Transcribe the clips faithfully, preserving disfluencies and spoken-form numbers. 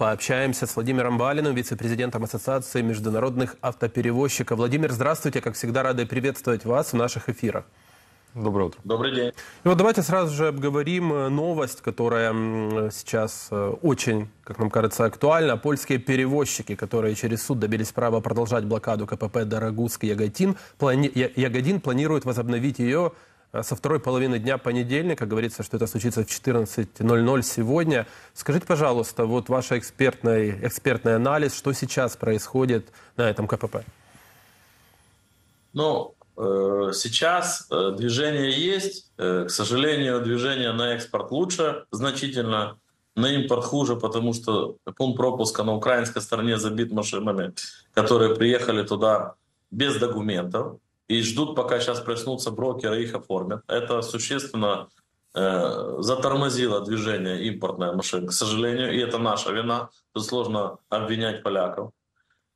Пообщаемся с Владимиром Балиным, вице-президентом Ассоциации международных автоперевозчиков. Владимир, здравствуйте. Как всегда, рады приветствовать вас в наших эфирах. Доброе утро. Добрый день. И вот давайте сразу же обговорим новость, которая сейчас очень, как нам кажется, актуальна. Польские перевозчики, которые через суд добились права продолжать блокаду КПП Дорогуск и Ягодин, плани... Ягодин планируют возобновить ее со второй половины дня понедельника. Говорится, что это случится в четырнадцать ноль-ноль сегодня. Скажите, пожалуйста, вот ваш экспертный, экспертный анализ, что сейчас происходит на этом КПП? Ну... Сейчас движение есть, к сожалению, движение на экспорт лучше значительно, на импорт хуже, потому что пункт пропуска на украинской стороне забит машинами, которые приехали туда без документов и ждут, пока сейчас проснутся брокеры и их оформят. Это существенно затормозило движение импортной машины, к сожалению, и это наша вина, тут сложно обвинять поляков.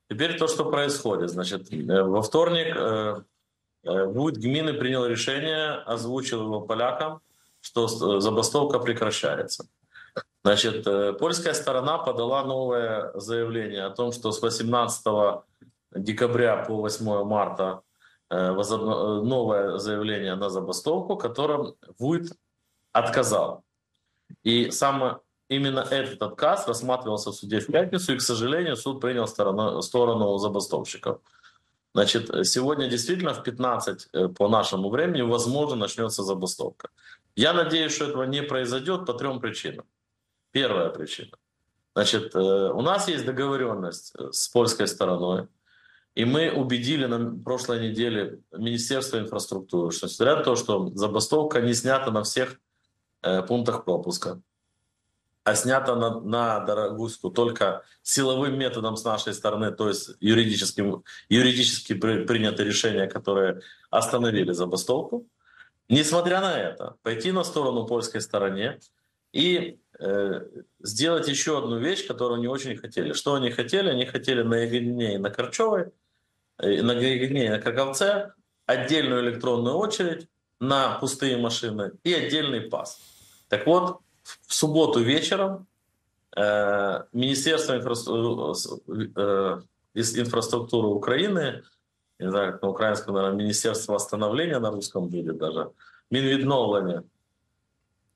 Теперь то, что происходит, значит, во вторник... Вуд гмины принял решение, озвучил его полякам, что забастовка прекращается. Значит, польская сторона подала новое заявление о том, что с восемнадцатого декабря по восьмое марта новое заявление на забастовку, которым Вуд отказал. И сам именно этот отказ рассматривался в суде в пятницу, и, к сожалению, суд принял сторону, сторону забастовщиков. Значит, сегодня действительно в пятнадцать по нашему времени, возможно, начнется забастовка. Я надеюсь, что этого не произойдет по трем причинам. Первая причина. Значит, у нас есть договоренность с польской стороной, и мы убедили на прошлой неделе Министерство инфраструктуры, что несмотря на то, что забастовка не снята на всех пунктах пропуска, а снято на, на Дорогуску только силовым методом с нашей стороны, то есть юридическим, юридически при, принято решение, которое остановили забастовку. Несмотря на это, пойти на сторону польской стороне и э, сделать еще одну вещь, которую они очень хотели. Что они хотели? Они хотели на Игельне и на Корчевой, э, на Гребенне и на Краковце отдельную электронную очередь на пустые машины и отдельный пас. Так вот, в субботу вечером э, Министерство инфра... э, инфраструктуры Украины, не знаю, как на украинском, наверное, Министерство восстановления на русском деле даже, Минвидновления.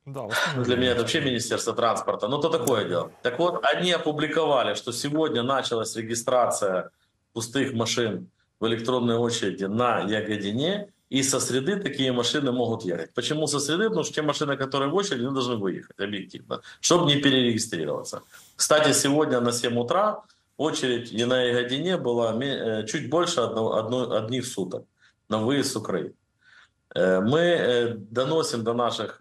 Да, для меня это вообще Министерство транспорта, но то такое дело. Так вот, они опубликовали, что сегодня началась регистрация пустых машин в электронной очереди на Ягодине, и со среды такие машины могут ехать. Почему со среды? Потому что те машины, которые в очереди, они должны выехать, объективно, чтобы не перерегистрироваться. Кстати, сегодня на семь утра очередь и на Ягодине была чуть больше одно, одно, одних суток на выезд с Украины. Мы доносим до наших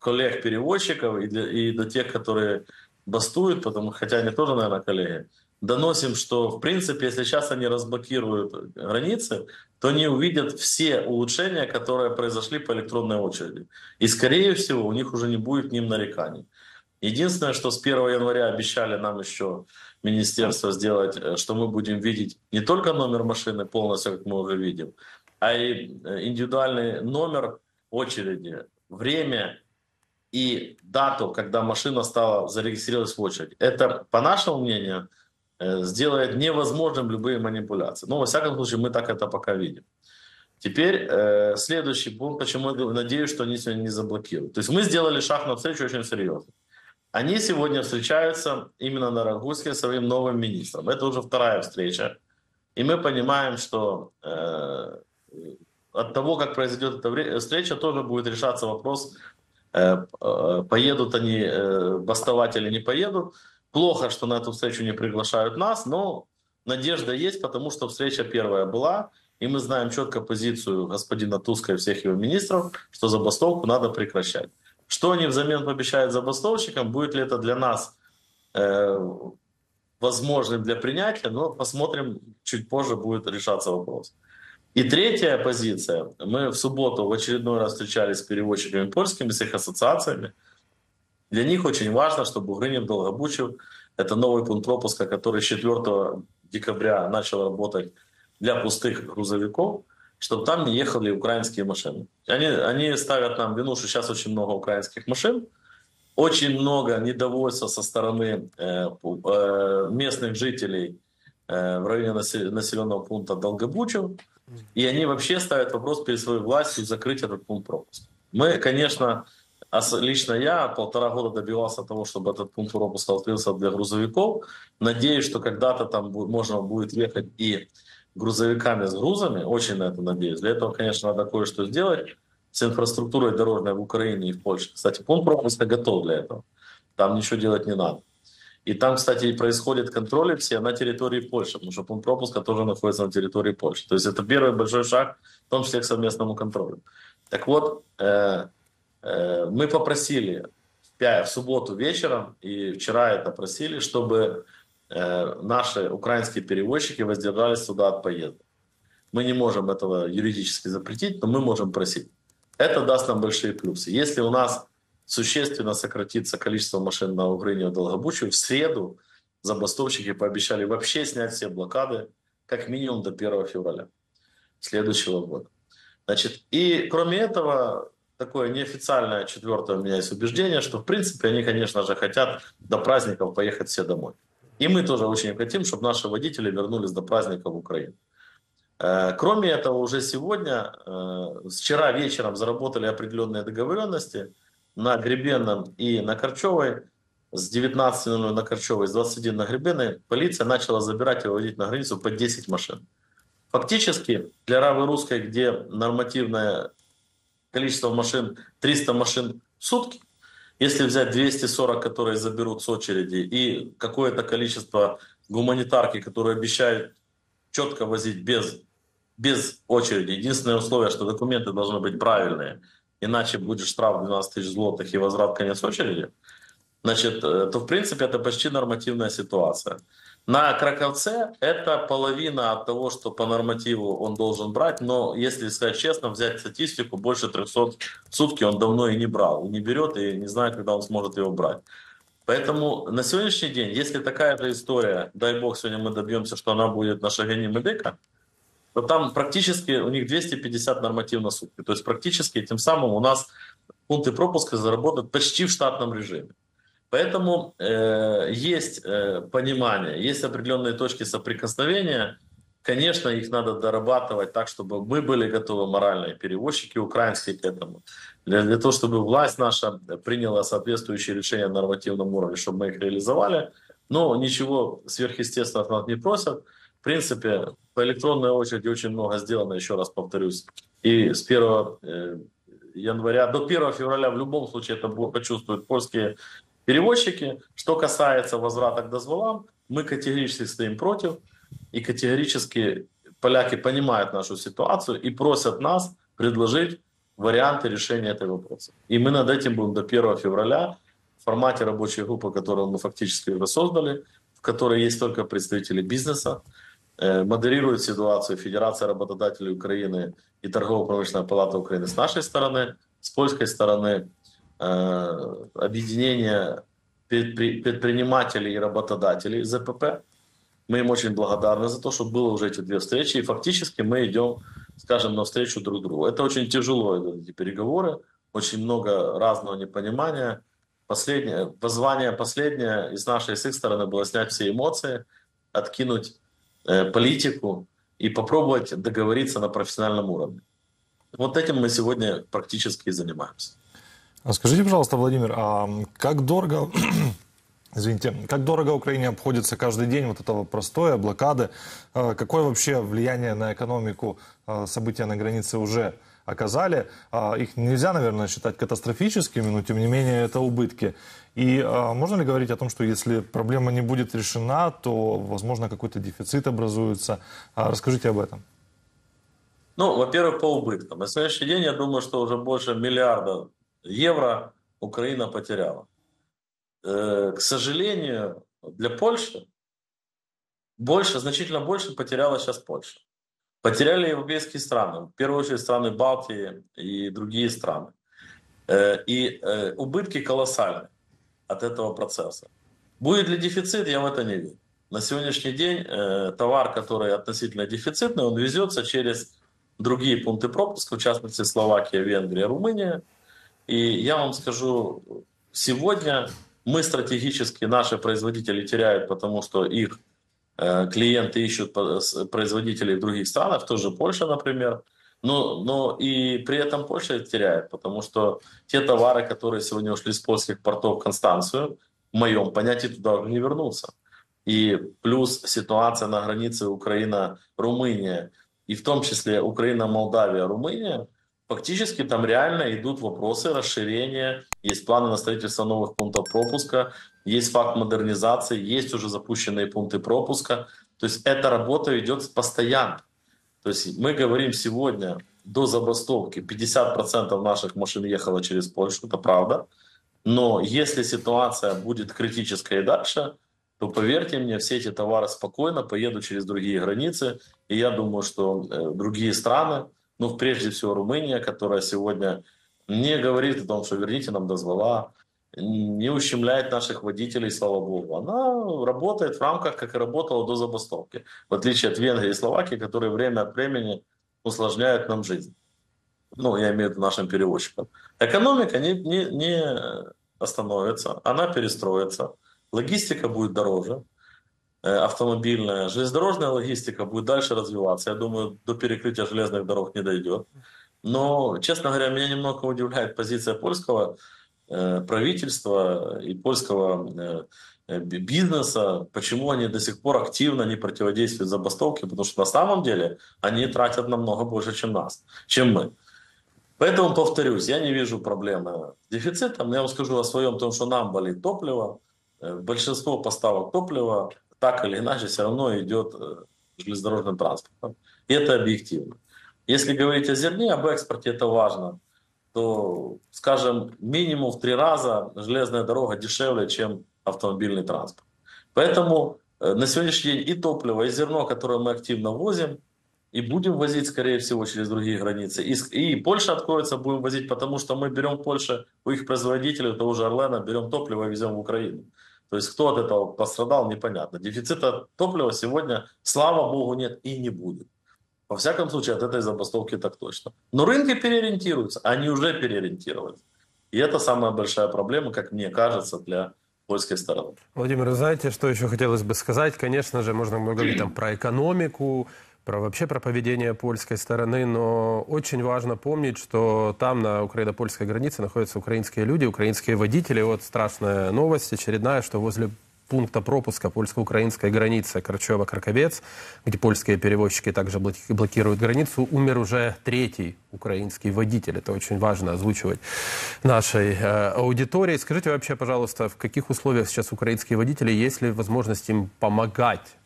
коллег-перевозчиков и, и до тех, которые бастуют, потому, хотя они тоже, наверное, коллеги, доносим, что, в принципе, если сейчас они разблокируют границы, то они увидят все улучшения, которые произошли по электронной очереди. И, скорее всего, у них уже не будет к ним нареканий. Единственное, что с первого января обещали нам еще министерство сделать, что мы будем видеть не только номер машины полностью, как мы уже видим, а и индивидуальный номер очереди, время и дату, когда машина стала зарегистрировалась в очередь. Это, по нашему мнению, сделает невозможным любые манипуляции. Но, во всяком случае, мы так это пока видим. Теперь э, следующий пункт, почему я надеюсь, что они сегодня не заблокируют. То есть мы сделали шаг навстречу очень серьезно. Они сегодня встречаются именно на Дорогуске с своим новым министром. Это уже вторая встреча. И мы понимаем, что э, от того, как произойдет эта встреча, тоже будет решаться вопрос, э, э, поедут они э, бастовать или не поедут. Плохо, что на эту встречу не приглашают нас, но надежда есть, потому что встреча первая была, и мы знаем четко позицию господина Туска и всех его министров, что забастовку надо прекращать. Что они взамен пообещают забастовщикам, будет ли это для нас э, возможным для принятия, но посмотрим, чуть позже будет решаться вопрос. И третья позиция. Мы в субботу в очередной раз встречались с перевозчиками польскими, с их ассоциациями. Для них очень важно, чтобы Угринев-Долгобучев, это новый пункт пропуска, который четвёртого декабря начал работать для пустых грузовиков, чтобы там не ехали украинские машины. Они, они ставят нам вину, что сейчас очень много украинских машин, Очень много недовольства со стороны местных жителей в районе населенного пункта Долгобучев. И они вообще ставят вопрос перед своей властью закрыть этот пункт пропуска. Мы, конечно, лично я полтора года добивался того, чтобы этот пункт пропуска открылся для грузовиков. Надеюсь, что когда-то там можно будет ехать и грузовиками с грузами. Очень на это надеюсь. Для этого, конечно, надо кое-что сделать с инфраструктурой дорожной в Украине и в Польше. Кстати, пункт пропуска готов для этого. Там ничего делать не надо. И там, кстати, происходит контроль все на территории Польши, потому что пункт пропуска тоже находится на территории Польши. То есть это первый большой шаг, в том числе к совместному контролю. Так вот, э, э, мы попросили в субботу вечером, и вчера это просили, чтобы э, наши украинские перевозчики воздержались сюда от поездок. Мы не можем этого юридически запретить, но мы можем просить. Это даст нам большие плюсы. Если у нас существенно сократится количество машин на Угринев-Долгобучев, в среду забастовщики пообещали вообще снять все блокады как минимум до первого февраля следующего года. Значит, и кроме этого, такое неофициальное четвертое у меня есть убеждение, что в принципе они, конечно же, хотят до праздников поехать все домой. И мы тоже очень хотим, чтобы наши водители вернулись до праздника в Украину. Кроме этого, уже сегодня, вчера вечером заработали определенные договоренности на Гребенном и на Корчевой. С девятнадцати ноль ноль на Корчевой, с двадцати одного на Гребенной полиция начала забирать и выводить на границу по десять машин. Фактически для Равы Русской, где нормативное количество машин триста машин в сутки, если взять двести сорок, которые заберут с очереди, и какое-то количество гуманитарки, которые обещают четко возить без, без очереди. Единственное условие, что документы должны быть правильные, иначе будет штраф двенадцать тысяч злотых и возврат конец очереди, значит, то в принципе это почти нормативная ситуация. На Краковце это половина от того, что по нормативу он должен брать, но если сказать честно, взять статистику, больше трёхсот в сутки он давно и не брал, не берет и не знает, когда он сможет его брать. Поэтому на сегодняшний день, если такая же история, дай бог сегодня мы добьемся, что она будет на Шагине Медыка, то там практически у них двести пятьдесят норматив на сутки. То есть практически тем самым у нас пункты пропуска заработают почти в штатном режиме. Поэтому э, есть э, понимание, есть определенные точки соприкосновения. Конечно, их надо дорабатывать так, чтобы мы были готовы морально, и перевозчики украинские к этому. Для, для того, чтобы власть наша приняла соответствующие решения на нормативном уровне, чтобы мы их реализовали. Но ничего сверхъестественного от нас не просят. В принципе, по электронной очереди очень много сделано, еще раз повторюсь. И с первого января до первого февраля в любом случае это почувствуют польские перевозчики. Что касается возврата к дозволам, мы категорически стоим против. И категорически поляки понимают нашу ситуацию и просят нас предложить варианты решения этого вопроса. И мы над этим будем до первого февраля в формате рабочей группы, которую мы фактически уже создали, в которой есть только представители бизнеса. Модерирует ситуацию Федерация работодателей Украины и Торгово-промышленная палата Украины с нашей стороны, с польской стороны, э, объединение предпри- предпринимателей и работодателей ЗПП. Мы им очень благодарны за то, что было уже эти две встречи, и фактически мы идем, скажем, навстречу друг другу. Это очень тяжело, эти переговоры, очень много разного непонимания. Последнее, позвание последнее из нашей, с их стороны было снять все эмоции, откинуть политику и попробовать договориться на профессиональном уровне. Вот этим мы сегодня практически и занимаемся. А скажите, пожалуйста, Владимир, а как дорого, извините, как дорого Украине обходится каждый день вот этого простоя, блокады? Какое вообще влияние на экономику события на границе уже оказали? Их нельзя, наверное, считать катастрофическими, но тем не менее это убытки. И а, можно ли говорить о том, что если проблема не будет решена, то, возможно, какой-то дефицит образуется? А, расскажите об этом. Ну, во-первых, по убыткам. На сегодняшний день, я думаю, что уже больше миллиарда евро Украина потеряла. Э, к сожалению, для Польши больше, значительно больше потеряла сейчас Польша. Потеряли европейские страны, в первую очередь страны Балтии и другие страны. Э, и э, убытки колоссальны от этого процесса. Будет ли дефицит, я в это не верю. На сегодняшний день э, товар, который относительно дефицитный, он везется через другие пункты пропуска, в частности Словакия, Венгрия, Румыния. И я вам скажу, сегодня мы стратегически, наши производители теряют, потому что их клиенты ищут производителей в других странах, тоже Польша, например. Но, но и при этом Польша теряет, потому что те товары, которые сегодня ушли с польских портов в Констанцию, в моем понятии, туда уже не вернутся. И плюс ситуация на границе Украина-Румыния, и в том числе Украина-Молдавия-Румыния, фактически там реально идут вопросы расширения, есть планы на строительство новых пунктов пропуска, есть факт модернизации, есть уже запущенные пункты пропуска. То есть эта работа идет постоянно. То есть мы говорим сегодня, до забастовки пятьдесят процентов наших машин ехало через Польшу, это правда. Но если ситуация будет критическая и дальше, то, поверьте мне, все эти товары спокойно поедут через другие границы. И я думаю, что другие страны, ну, прежде всего Румыния, которая сегодня не говорит о том, что верните нам дозвола, не ущемляет наших водителей, слава богу. Она работает в рамках, как и работала до забастовки, в отличие от Венгрии и Словакии, которые время от времени усложняют нам жизнь. Ну, я имею в виду нашим перевозчикам. Экономика не, не, не остановится, она перестроится. Логистика будет дороже, автомобильная. Железнодорожная логистика будет дальше развиваться. Я думаю, до перекрытия железных дорог не дойдет. Но, честно говоря, меня немного удивляет позиция польского правительства и польского бизнеса, почему они до сих пор активно не противодействуют забастовке, потому что на самом деле они тратят намного больше, чем нас, чем мы. Поэтому, повторюсь, я не вижу проблемы с дефицитом. Я вам скажу о своем, том, что нам болит топливо. Большинство поставок топлива так или иначе все равно идет железнодорожным транспортом. И это объективно. Если говорить о зерне, об экспорте, это важно, то, скажем, минимум в три раза железная дорога дешевле, чем автомобильный транспорт. Поэтому на сегодняшний день и топливо, и зерно, которое мы активно возим, и будем возить, скорее всего, через другие границы. И, и Польша откроется, будем возить, потому что мы берем в Польше у их производителей, у того же Орлена, берем топливо и везем в Украину. То есть кто от этого пострадал, непонятно. Дефицита топлива сегодня, слава богу, нет и не будет. Во всяком случае, от этой забастовки так точно. Но рынки переориентируются, они уже переориентировались. И это самая большая проблема, как мне кажется, для польской стороны. Владимир, вы знаете, что еще хотелось бы сказать? Конечно же, можно говорить там про экономику, про вообще про поведение польской стороны, но очень важно помнить, что там на украино-польской границе находятся украинские люди, украинские водители. Вот страшная новость очередная, что возле пункта пропуска польско-украинской границы Корчева-Краковец, где польские перевозчики также блокируют границу, умер уже третий украинский водитель. Это очень важно озвучивать нашей э, аудитории. Скажите вообще, пожалуйста, в каких условиях сейчас украинские водители, есть ли возможность им помогать?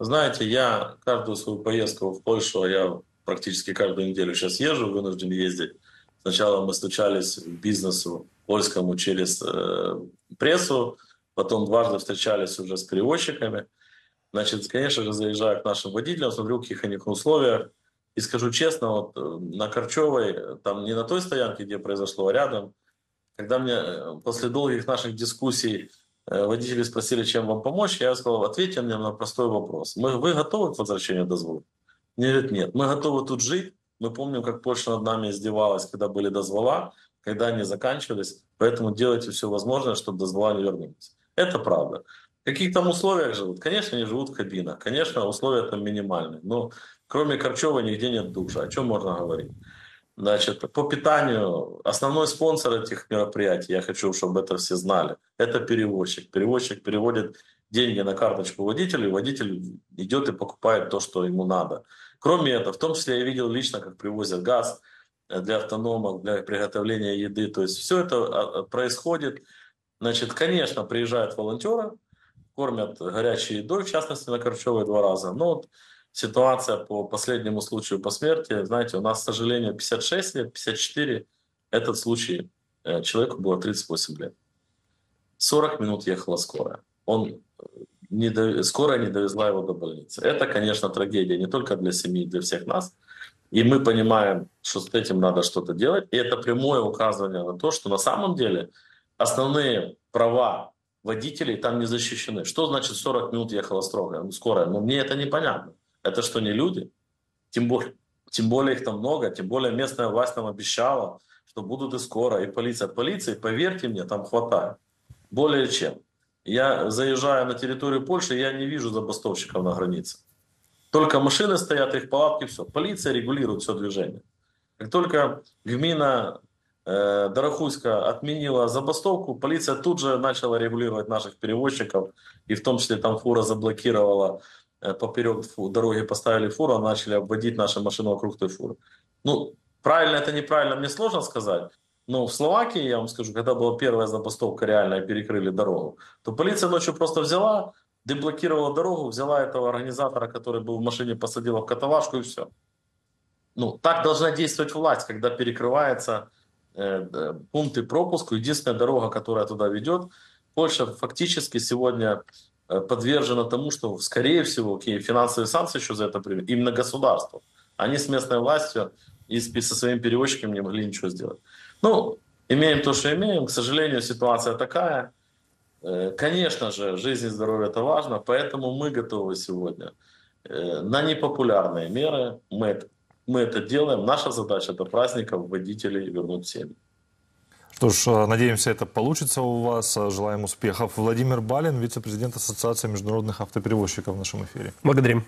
Знаете, я каждую свою поездку в Польшу, я практически каждую неделю сейчас езжу, вынужден ездить. Сначала мы стучались к бизнесу польскому через э, прессу, потом дважды встречались уже с перевозчиками. Значит, конечно же, заезжаю к нашим водителям, смотрю, в каких они условиях. И скажу честно, вот на Корчевой, там не на той стоянке, где произошло, а рядом, когда мне после долгих наших дискуссий э, водители спросили, чем вам помочь, я сказал, ответьте мне на простой вопрос. Мы, вы готовы к возвращению дозвола? Мне говорят, нет, мы готовы тут жить. Мы помним, как Польша над нами издевалась, когда были дозвола, когда они заканчивались. Поэтому делайте все возможное, чтобы дозвола не вернулись. Это правда. В каких там условиях живут? Конечно, они живут в кабинах. Конечно, условия там минимальные. Но кроме Корчева нигде нет душа. О чем можно говорить? Значит, по питанию. Основной спонсор этих мероприятий, я хочу, чтобы это все знали, это перевозчик. Перевозчик переводит деньги на карточку водителя, и водитель идет и покупает то, что ему надо. Кроме этого, в том числе я видел лично, как привозят газ для автономок, для приготовления еды. То есть все это происходит. Значит, конечно, приезжают волонтеры, кормят горячей едой, в частности, на Корчевой два раза. Но вот ситуация по последнему случаю по смерти, знаете, у нас, к сожалению, пятьдесят шесть лет, пятьдесят четыре. Этот случай человеку было тридцать восемь лет. сорок минут ехала скорая. Он... Не до... Скорая не довезла его до больницы. Это, конечно, трагедия не только для семьи, для всех нас. И мы понимаем, что с этим надо что-то делать. И это прямое указывание на то, что на самом деле основные права водителей там не защищены. Что значит сорок минут ехала строгая, скорая? Но мне это непонятно. Это что, не люди? Тем более, тем более их там много, тем более местная власть нам обещала, что будут и скоро, и полиция. Полиции, поверьте мне, там хватает. Более чем. Я заезжаю на территорию Польши, я не вижу забастовщиков на границе. Только машины стоят, их палатки, все. Полиция регулирует все движение. Как только гмина э, Дорогуська отменила забастовку, полиция тут же начала регулировать наших перевозчиков. И в том числе там фура заблокировала, э, поперек дороги поставили фуру, начали обводить наши машины вокруг той фуры. Ну, правильно это неправильно, мне сложно сказать. Но в Словакии, я вам скажу, когда была первая забастовка реальная, перекрыли дорогу, то полиция ночью просто взяла, деблокировала дорогу, взяла этого организатора, который был в машине, посадила в каталажку, и все. Ну, так должна действовать власть, когда перекрываются э, пункты пропуска. Единственная дорога, которая туда ведет, Польша фактически сегодня подвержена тому, что, скорее всего, окей, финансовые санкции еще за это привели, именно государство. Они с местной властью и со своими перевозчиками не могли ничего сделать. Ну, имеем то, что имеем. К сожалению, ситуация такая. Конечно же, жизнь и здоровье – это важно, поэтому мы готовы сегодня на непопулярные меры. Мы это, мы это делаем. Наша задача до праздников водителей вернуть семьи. Что ж, надеемся, это получится у вас. Желаем успехов. Владимир Балин, вице-президент Ассоциации международных автоперевозчиков в нашем эфире. Благодарим.